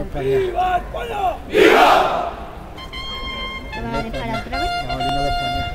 Vamos para allá. ¡Viva España! ¡Viva! ¿Te van a disparar otra vez? No, yo no voy para allá.